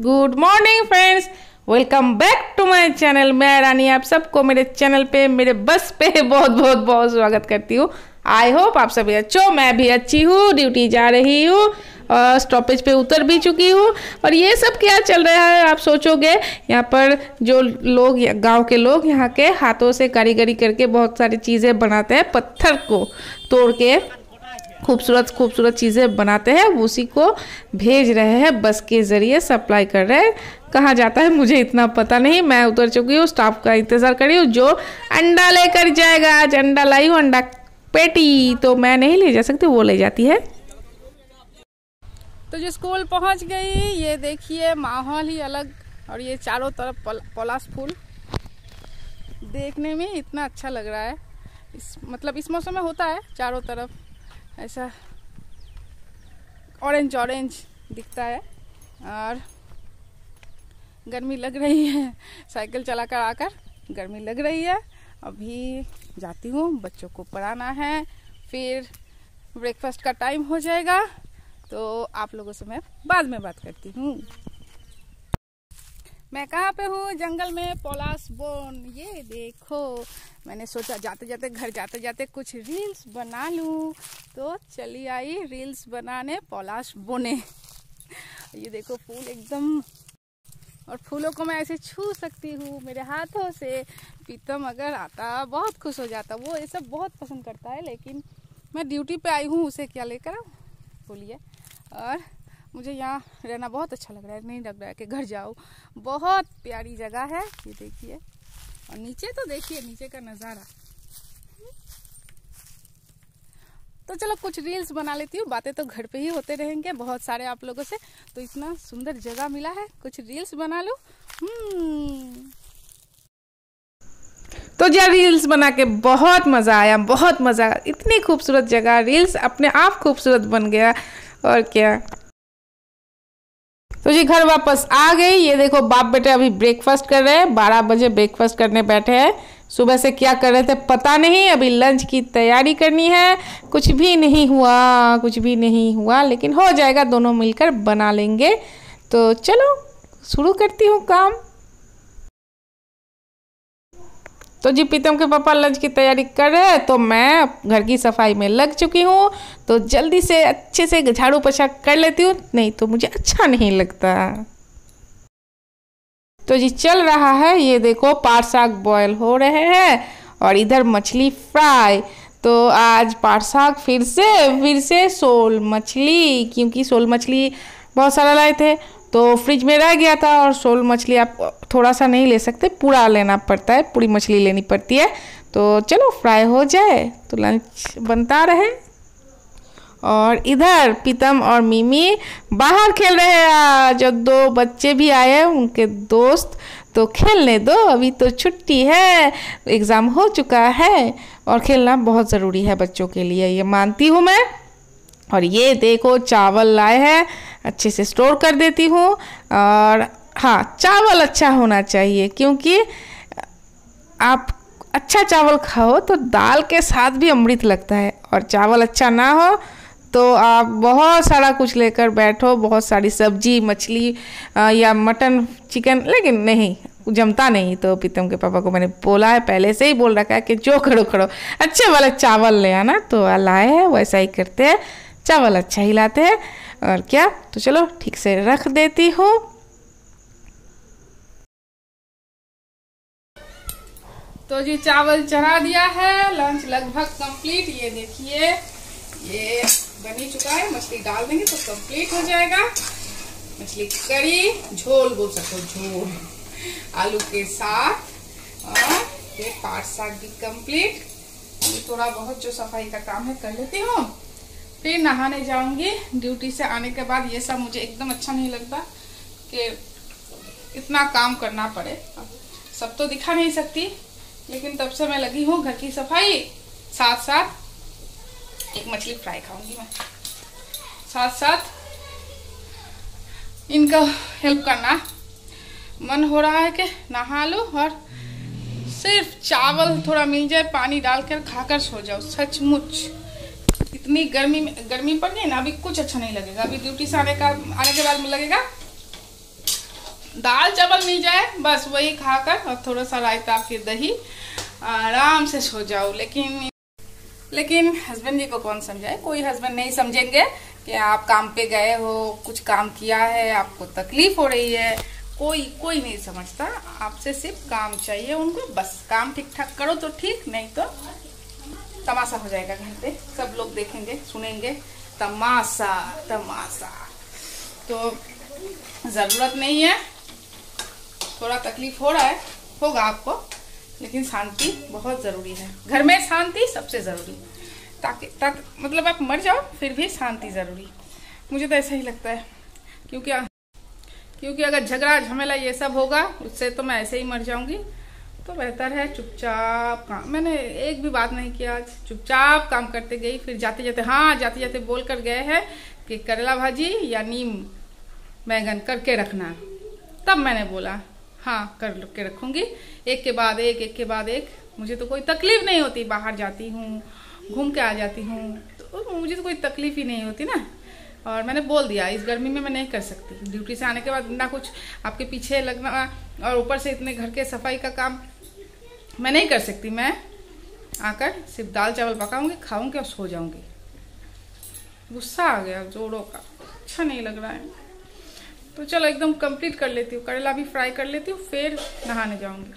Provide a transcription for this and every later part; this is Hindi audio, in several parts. Good morning friends, welcome back to my channel. मैं रानी आप सबको मेरे चैनल पे, मेरे बस पे बहुत बहुत बहुत स्वागत करती हूँ। आई होप आप सभी अच्छे हो। मैं भी अच्छी हूँ, ड्यूटी जा रही हूँ और स्टॉपेज पे उतर भी चुकी हूँ। और ये सब क्या चल रहा है आप सोचोगे, यहाँ पर जो लोग, गांव के लोग यहाँ के हाथों से कारीगरी करके बहुत सारी चीज़ें बनाते हैं, पत्थर को तोड़ के खूबसूरत खूबसूरत चीज़ें बनाते हैं, उसी को भेज रहे हैं, बस के ज़रिए सप्लाई कर रहे हैं। कहाँ जाता है मुझे इतना पता नहीं। मैं उतर चुकी हूँ, स्टाफ का इंतज़ार कर रही हूँ जो अंडा लेकर जाएगा। आज अंडा लाई हूँ, अंडा पेटी तो मैं नहीं ले जा सकती, वो ले जाती है। तो जो स्कूल पहुँच गई, ये देखिए माहौल ही अलग। और ये चारों तरफ पलाश फूल देखने में इतना अच्छा लग रहा है। इस मौसम में होता है, चारों तरफ ऐसा ऑरेंज ऑरेंज दिखता है। और गर्मी लग रही है, साइकिल चलाकर आकर गर्मी लग रही है। अभी जाती हूँ, बच्चों को पढ़ाना है, फिर ब्रेकफास्ट का टाइम हो जाएगा तो आप लोगों से मैं बाद में बात करती हूँ। मैं कहाँ पे हूँ, जंगल में पलाश बोन। ये देखो, मैंने सोचा जाते जाते, घर जाते जाते कुछ रील्स बना लूँ, तो चली आई रील्स बनाने पलाश बोने। ये देखो फूल एकदम, और फूलों को मैं ऐसे छू सकती हूँ मेरे हाथों से। पीतम अगर आता बहुत खुश हो जाता, वो ये सब बहुत पसंद करता है। लेकिन मैं ड्यूटी पे आई हूँ, उसे क्या लेकर बोलिए। और मुझे यहाँ रहना बहुत अच्छा लग रहा है, नहीं लग रहा है कि घर जाओ। बहुत प्यारी जगह है, ये देखिए। और नीचे तो देखिए नीचे का नज़ारा। तो चलो कुछ रील्स बना लेती हूँ, बातें तो घर पे ही होते रहेंगे बहुत सारे आप लोगों से। तो इतना सुंदर जगह मिला है, कुछ रील्स बना लूँ। तो जब रील्स बना के बहुत मज़ा आया, बहुत मज़ा आया। इतनी खूबसूरत जगह, रील्स अपने आप खूबसूरत बन गया और क्या। तो जी घर वापस आ गई। ये देखो बाप बेटे अभी ब्रेकफास्ट कर रहे हैं, 12 बजे ब्रेकफास्ट करने बैठे हैं। सुबह से क्या कर रहे थे पता नहीं। अभी लंच की तैयारी करनी है। कुछ भी नहीं हुआ, कुछ भी नहीं हुआ, लेकिन हो जाएगा, दोनों मिलकर बना लेंगे। तो चलो शुरू करती हूँ काम। तो जी पीतम के पापा लंच की तैयारी कर रहे हैं, तो मैं घर की सफाई में लग चुकी हूँ। तो जल्दी से अच्छे से झाड़ू पोछा कर लेती हूँ, नहीं तो मुझे अच्छा नहीं लगता। तो जी चल रहा है, ये देखो पाट साग बॉयल हो रहे हैं और इधर मछली फ्राई। तो आज पाट साग फिर से सोल मछली, क्योंकि सोल मछली बहुत सारा लाए थे तो फ्रिज में रह गया था। और सोल मछली आप थोड़ा सा नहीं ले सकते, पूरा लेना पड़ता है, पूरी मछली लेनी पड़ती है। तो चलो फ्राई हो जाए तो लंच बनता रहे। और इधर पीतम और मिमी बाहर खेल रहे हैं। जो दो बच्चे भी आए हैं उनके दोस्त, तो खेलने दो, अभी तो छुट्टी है, एग्ज़ाम हो चुका है और खेलना बहुत ज़रूरी है बच्चों के लिए, ये मानती हूँ मैं। और ये देखो चावल लाए हैं, अच्छे से स्टोर कर देती हूँ। और हाँ, चावल अच्छा होना चाहिए, क्योंकि आप अच्छा चावल खाओ तो दाल के साथ भी अमृत लगता है। और चावल अच्छा ना हो तो आप बहुत सारा कुछ लेकर बैठो, बहुत सारी सब्जी, मछली या मटन, चिकन, लेकिन नहीं जमता नहीं। तो पीतम के पापा को मैंने बोला है, पहले से ही बोल रखा है कि जो करो करो, अच्छे वाला चावल ले आना। तो लाए हैं, वैसा ही करते हैं, चावल अच्छा ही लाते हैं और क्या। तो चलो ठीक से रख देती हूँ। तो जी चावल चढ़ा दिया है, लंच लगभग कंप्लीट। ये देखिए ये बनी चुका है, मछली डाल देंगे तो कंप्लीट हो जाएगा। मछली करी, झोल बोल सकते हो, झोल आलू के साथ। और ये पाट साग भी कंप्लीट। थोड़ा बहुत जो सफाई का काम है कर लेती हूँ, फिर नहाने जाऊंगी। ड्यूटी से आने के बाद ये सब मुझे एकदम अच्छा नहीं लगता कि इतना काम करना पड़े। सब तो दिखा नहीं सकती, लेकिन तब से मैं लगी हूँ घर की सफाई। साथ साथ एक मछली फ्राई खाऊंगी मैं, साथ साथ इनका हेल्प करना। मन हो रहा है कि नहा लूँ और सिर्फ चावल थोड़ा मिल जाए, पानी डालकर खाकर सो जाओ। सचमुच इतनी गर्मी पड़ गई ना, अभी कुछ अच्छा नहीं लगेगा। अभी ड्यूटी से आने के बाद लगेगा दाल चावल मिल जाए बस वही खाकर और थोड़ा सा रायता के दही आराम से सो जाओ। लेकिन हस्बैंड जी को कौन समझाए, कोई हस्बैंड नहीं समझेंगे कि आप काम पे गए हो, कुछ काम किया है, आपको तकलीफ हो रही है, कोई नहीं समझता। आपसे सिर्फ काम चाहिए उनको, बस काम ठीक ठाक करो तो ठीक, नहीं तो तमाशा हो जाएगा घर पे, सब लोग देखेंगे सुनेंगे तमाशा तमाशा। तो ज़रूरत नहीं है, थोड़ा तकलीफ हो रहा है होगा आपको, लेकिन शांति बहुत ज़रूरी है, घर में शांति सबसे ज़रूरी, ताकि मतलब आप मर जाओ फिर भी शांति ज़रूरी। मुझे तो ऐसा ही लगता है, क्योंकि अगर झगड़ा झमेला ये सब होगा उससे तो मैं ऐसे ही मर जाऊंगी, तो बेहतर है चुपचाप काम। मैंने एक भी बात नहीं किया आज, चुपचाप काम करते गई। फिर जाते जाते बोल कर गए हैं कि करेला भाजी या नीम बैंगन करके रखना, तब मैंने बोला हाँ कर के रखूँगी, एक के बाद एक। मुझे तो कोई तकलीफ नहीं होती, बाहर जाती हूँ घूम के आ जाती हूँ तो मुझे तो कोई तकलीफ ही नहीं होती ना। और मैंने बोल दिया इस गर्मी में मैं नहीं कर सकती, ड्यूटी से आने के बाद ना कुछ आपके पीछे लगना और ऊपर से इतने घर के सफाई का काम मैं नहीं कर सकती। मैं आकर सिर्फ दाल चावल पकाऊँगी, खाऊँगी और सो जाऊँगी। गुस्सा आ गया जोरों का, अच्छा नहीं लग रहा है। तो चलो एकदम कंप्लीट कर लेती हूँ, करेला भी फ्राई कर लेती हूँ, फिर नहाने जाऊंगी।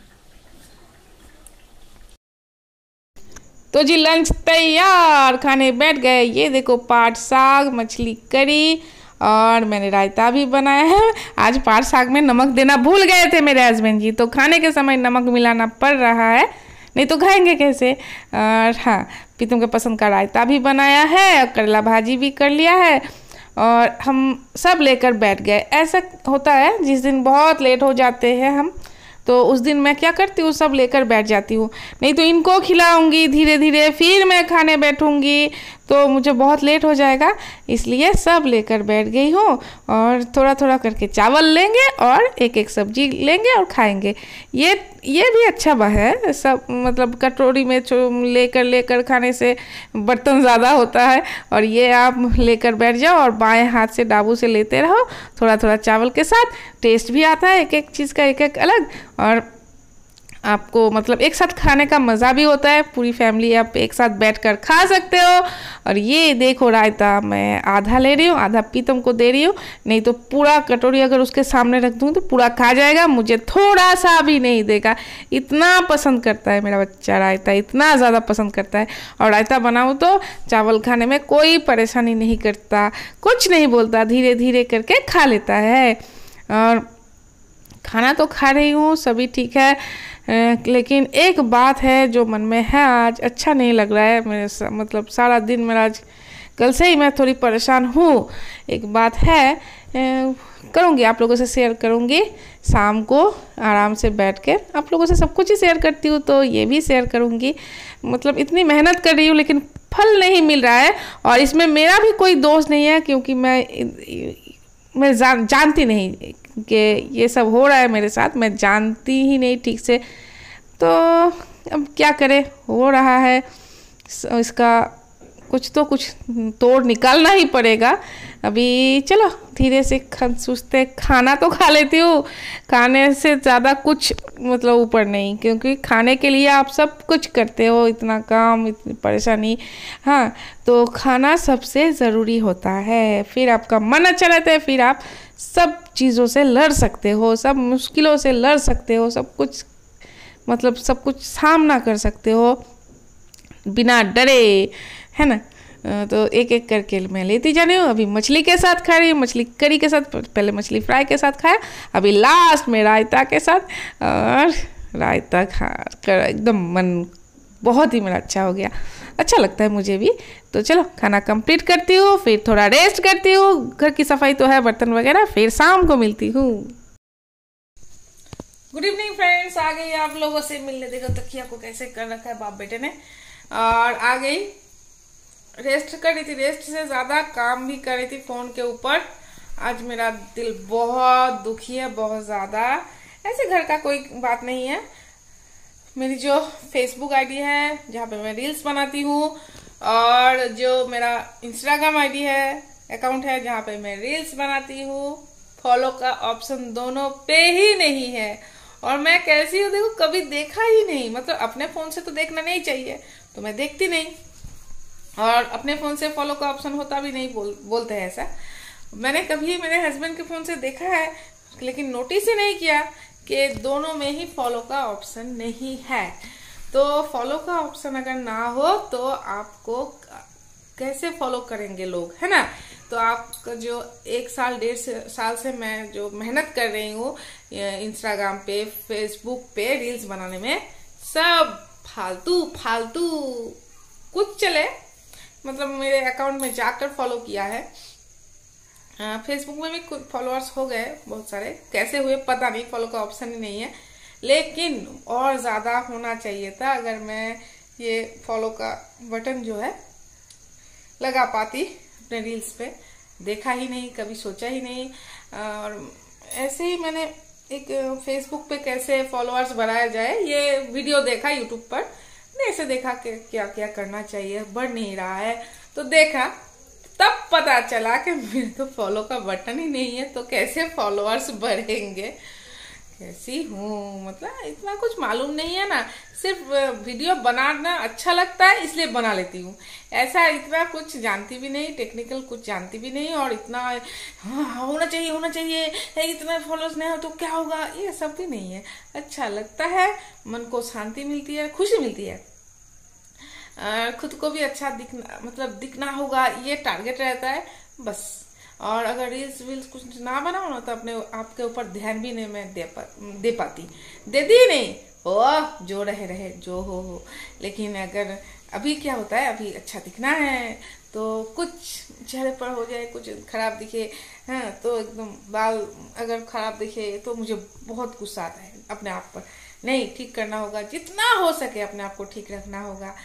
तो जी लंच तैयार, खाने बैठ गए। ये देखो पाट साग, मछली करी और मैंने रायता भी बनाया है। आज पाट साग में नमक देना भूल गए थे मेरे हस्बैंड जी, तो खाने के समय नमक मिलाना पड़ रहा है, नहीं तो खाएंगे कैसे। और हाँ, प्रीतम के पसंद का रायता भी बनाया है और करेला भाजी भी कर लिया है और हम सब लेकर बैठ गए। ऐसा होता है जिस दिन बहुत लेट हो जाते हैं हम, तो उस दिन मैं क्या करती हूँ सब लेकर बैठ जाती हूँ, नहीं तो इनको खिलाऊंगी धीरे धीरे, फिर मैं खाने बैठूंगी तो मुझे बहुत लेट हो जाएगा, इसलिए सब लेकर बैठ गई हूँ। और थोड़ा थोड़ा करके चावल लेंगे और एक एक सब्जी लेंगे और खाएंगे। ये भी अच्छा बात है, सब मतलब कटोरी में लेकर खाने से बर्तन ज़्यादा होता है, और ये आप लेकर बैठ जाओ और बाएं हाथ से डाबू से लेते रहो थोड़ा थोड़ा चावल के साथ, टेस्ट भी आता है एक एक चीज़ का एक एक अलग, और आपको मतलब एक साथ खाने का मज़ा भी होता है, पूरी फैमिली आप एक साथ बैठकर खा सकते हो। और ये देखो रायता मैं आधा ले रही हूँ, आधा पीतम को दे रही हूँ, नहीं तो पूरा कटोरी अगर उसके सामने रख दूँ तो पूरा खा जाएगा, मुझे थोड़ा सा भी नहीं देगा। इतना पसंद करता है मेरा बच्चा रायता, इतना ज़्यादा पसंद करता है। और रायता बनाऊँ तो चावल खाने में कोई परेशानी नहीं करता, कुछ नहीं बोलता, धीरे धीरे करके खा लेता है। और खाना तो खा रही हूँ सभी ठीक है, लेकिन एक बात है जो मन में है, आज अच्छा नहीं लग रहा है मेरे, मतलब सारा दिन मेरा आज, कल से ही मैं थोड़ी परेशान हूँ। एक बात है करूँगी, आप लोगों से शेयर करूँगी, शाम को आराम से बैठ कर आप लोगों से सब कुछ ही शेयर करती हूँ, तो ये भी शेयर करूँगी। मतलब इतनी मेहनत कर रही हूँ लेकिन फल नहीं मिल रहा है, और इसमें मेरा भी कोई दोष नहीं है, क्योंकि मैं जानती नहीं कि ये सब हो रहा है मेरे साथ, मैं जानती ही नहीं ठीक से, तो अब क्या करें, हो रहा है, इसका कुछ तो कुछ तोड़ निकालना ही पड़ेगा। अभी चलो धीरे से सोचते, खाना तो खा लेती हूँ, खाने से ज़्यादा कुछ मतलब ऊपर नहीं, क्योंकि खाने के लिए आप सब कुछ करते हो, इतना काम इतनी परेशानी। हाँ, तो खाना सबसे ज़रूरी होता है, फिर आपका मन अच्छा रहता है, फिर आप सब चीज़ों से लड़ सकते हो, सब मुश्किलों से लड़ सकते हो, सब कुछ मतलब सब कुछ सामना कर सकते हो बिना डरे, है ना। तो एक एक करके मैं लेती जा रही हूँ। अभी मछली के साथ खा रही हूँ, मछली करी के साथ, पहले मछली फ्राई के साथ खाया, अभी लास्ट में रायता के साथ, और रायता खा कर एकदम मन बहुत ही मेरा अच्छा हो गया, अच्छा लगता है मुझे भी। तो चलो खाना कंप्लीट करती हूँ, फिर थोड़ा रेस्ट करती हूँ, घर की सफाई तो है बर्तन वगैरह, फिर शाम को मिलती हूँ। गुड इवनिंग फ्रेंड्स, आ गई आप लोगों से मिलने। देखो तकिया को कैसे कर रखा है बाप बेटे ने, और आ गई, रेस्ट कर रही थी, रेस्ट से ज़्यादा काम भी कर रही थी फ़ोन के ऊपर। आज मेरा दिल बहुत दुखी है, बहुत ज़्यादा। ऐसे घर का कोई बात नहीं है, मेरी जो फेसबुक आईडी है जहाँ पे मैं रील्स बनाती हूँ, और जो मेरा इंस्टाग्राम आईडी है, अकाउंट है जहाँ पे मैं रील्स बनाती हूँ, फॉलो का ऑप्शन दोनों पे ही नहीं है। और मैं कैसी हूँ देखो, कभी देखा ही नहीं, मतलब अपने फोन से तो देखना नहीं चाहिए, तो मैं देखती नहीं और अपने फोन से फॉलो का ऑप्शन होता भी नहीं, बोलते हैं ऐसा। मैंने कभी मेरे हस्बैंड के फोन से देखा है लेकिन नोटिस ही नहीं किया कि दोनों में ही फॉलो का ऑप्शन नहीं है। तो फॉलो का ऑप्शन अगर ना हो तो आपको कैसे फॉलो करेंगे लोग, है ना। तो आपका जो 1 साल 1.5 साल से मैं जो मेहनत कर रही हूँ इंस्टाग्राम पे, फेसबुक पे रील्स बनाने में, सब फालतू कुछ चले, मतलब मेरे अकाउंट में जाकर फॉलो किया है। फेसबुक में भी कुछ फॉलोअर्स हो गए बहुत सारे, कैसे हुए पता नहीं, फॉलो का ऑप्शन ही नहीं है, लेकिन और ज़्यादा होना चाहिए था अगर मैं ये फॉलो का बटन जो है लगा पाती अपने रील्स पे। देखा ही नहीं, कभी सोचा ही नहीं। और ऐसे ही मैंने एक फेसबुक पे कैसे फॉलोअर्स बढ़ाया जाए ये वीडियो देखा यूट्यूब पर, नहीं ऐसे देखा कि क्या क्या करना चाहिए, बढ़ नहीं रहा है, तो देखा, तब पता चला कि मेरे तो फॉलो का बटन ही नहीं है, तो कैसे फॉलोअर्स बढ़ेंगे। कैसी हूँ, मतलब इतना कुछ मालूम नहीं है ना, सिर्फ वीडियो बनाना अच्छा लगता है इसलिए बना लेती हूँ। ऐसा इतना कुछ जानती भी नहीं, टेक्निकल कुछ जानती भी नहीं, और इतना हाँ होना चाहिए इतना फॉलोअर्स नहीं हो तो क्या होगा, ये सब भी नहीं है। अच्छा लगता है, मन को शांति मिलती है, खुशी मिलती है, खुद को भी अच्छा दिखना, मतलब दिखना होगा ये टारगेट रहता है बस। और अगर रील्स वील्स कुछ ना बनाओ ना तो अपने आपके ऊपर ध्यान भी नहीं मैं दे पाती नहीं, ओ जो रहे जो हो। लेकिन अगर अभी क्या होता है, अभी अच्छा दिखना है तो कुछ चेहरे पर हो जाए, कुछ खराब दिखे, हाँ तो एकदम बाल अगर खराब दिखे तो मुझे बहुत गुस्सा आता है अपने आप पर, नहीं ठीक करना होगा, जितना हो सके अपने आप को ठीक रखना होगा।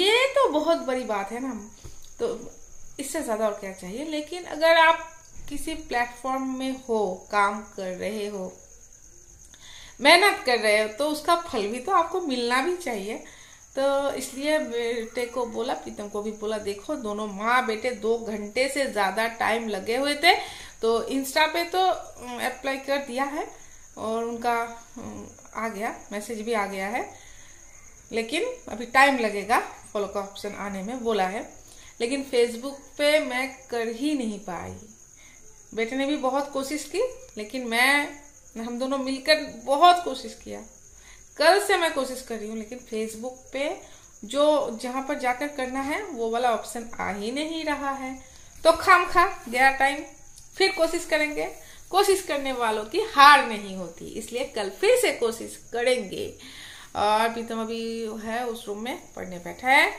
ये तो बहुत बड़ी बात है ना, तो इससे ज़्यादा और क्या चाहिए। लेकिन अगर आप किसी प्लेटफॉर्म में हो, काम कर रहे हो, मेहनत कर रहे हो, तो उसका फल भी तो आपको मिलना भी चाहिए। तो इसलिए बेटे को बोला, प्रीतम को भी बोला, देखो दोनों माँ बेटे 2 घंटे से ज़्यादा टाइम लगे हुए थे, तो इंस्टा पे तो अप्लाई कर दिया है और उनका आ गया मैसेज भी आ गया है, लेकिन अभी टाइम लगेगा फॉलो का ऑप्शन आने में, बोला है। लेकिन फेसबुक पे मैं कर ही नहीं पाई, बेटे ने भी बहुत कोशिश की, लेकिन हम दोनों मिलकर बहुत कोशिश किया, कल से मैं कोशिश कर रही हूँ, लेकिन फेसबुक पे जो जहाँ पर जाकर करना है वो वाला ऑप्शन आ ही नहीं रहा है। तो खामखा गया टाइम, फिर कोशिश करेंगे, कोशिश करने वालों की हार नहीं होती, इसलिए कल फिर से कोशिश करेंगे। और प्रीतम अभी है उस रूम में पढ़ने बैठा है,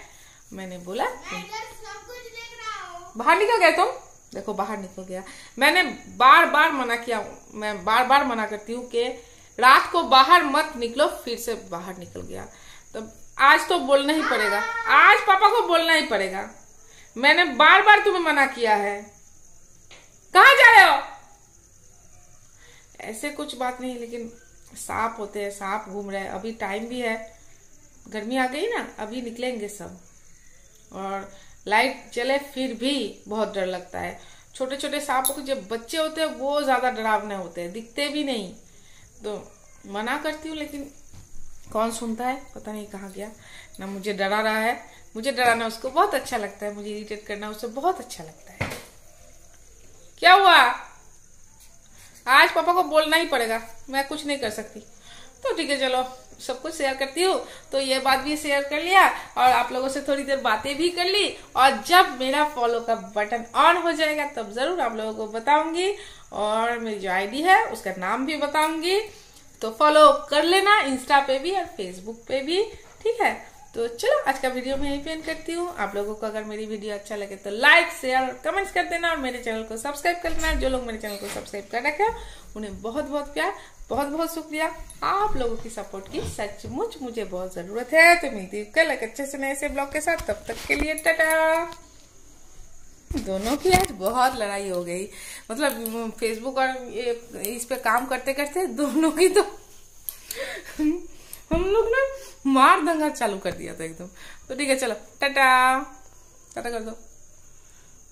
मैंने बोला मैं सब कुछ देख रहा हूं। बाहर निकल गए तुम, देखो बाहर निकल गया। मैंने बार बार मना किया, मैं बार बार मना करती हूँ कि रात को बाहर मत निकलो, फिर से बाहर निकल गया। तो आज तो बोलना ही पड़ेगा, आज पापा को बोलना ही पड़ेगा, मैंने बार बार तुम्हें मना किया है, कहाँ जा रहे हो, ऐसे कुछ बात नहीं। लेकिन सांप होते हैं, सांप घूम रहे हैं, अभी टाइम भी है, गर्मी आ गई ना, अभी निकलेंगे सब, और लाइट चले फिर भी बहुत डर लगता है। छोटे छोटे सांपों के जब बच्चे होते हैं वो ज़्यादा डरावने होते हैं, दिखते भी नहीं, तो मना करती हूँ लेकिन कौन सुनता है, पता नहीं कहाँ गया ना, मुझे डरा रहा है, मुझे डराना उसको बहुत अच्छा लगता है, मुझे इरिटेट करना उससे बहुत अच्छा लगता है। क्या हुआ, आज पापा को बोलना ही पड़ेगा, मैं कुछ नहीं कर सकती। तो ठीक है चलो, सब कुछ शेयर करती हूँ, तो ये बात भी शेयर कर लिया और आप लोगों से थोड़ी देर बातें भी कर ली, और जब मेरा फॉलो का बटन ऑन हो जाएगा तब जरूर आप लोगों को बताऊंगी, और मेरी जो आईडी है उसका नाम भी बताऊंगी, तो फॉलो कर लेना इंस्टा पे भी और फेसबुक पे भी, ठीक है। तो चलो आज का वीडियो मैं यहीं पे एंड करती हूँ। आप लोगों को अगर मेरी वीडियो अच्छा लगे तो लाइक शेयर और कमेंट्स कर देना, और मेरे चैनल को सब्सक्राइब कर देना। जो लोग मेरे चैनल को सब्सक्राइब कर रखे उन्हें बहुत बहुत प्यार, बहुत बहुत शुक्रिया, आप लोगों की सपोर्ट की सचमुच मुझे बहुत जरूरत है। तो मिलती हूँ कल अच्छे से नए से ब्लॉग के साथ, तब तक के लिए टाटा। दोनों की आज बहुत लड़ाई हो गई, मतलब फेसबुक और इस पे काम करते करते दोनों की तो हम लोग ना मार दंगा चालू कर दिया था एकदम। तो ठीक है चलो टाटा, टाटा कर दो।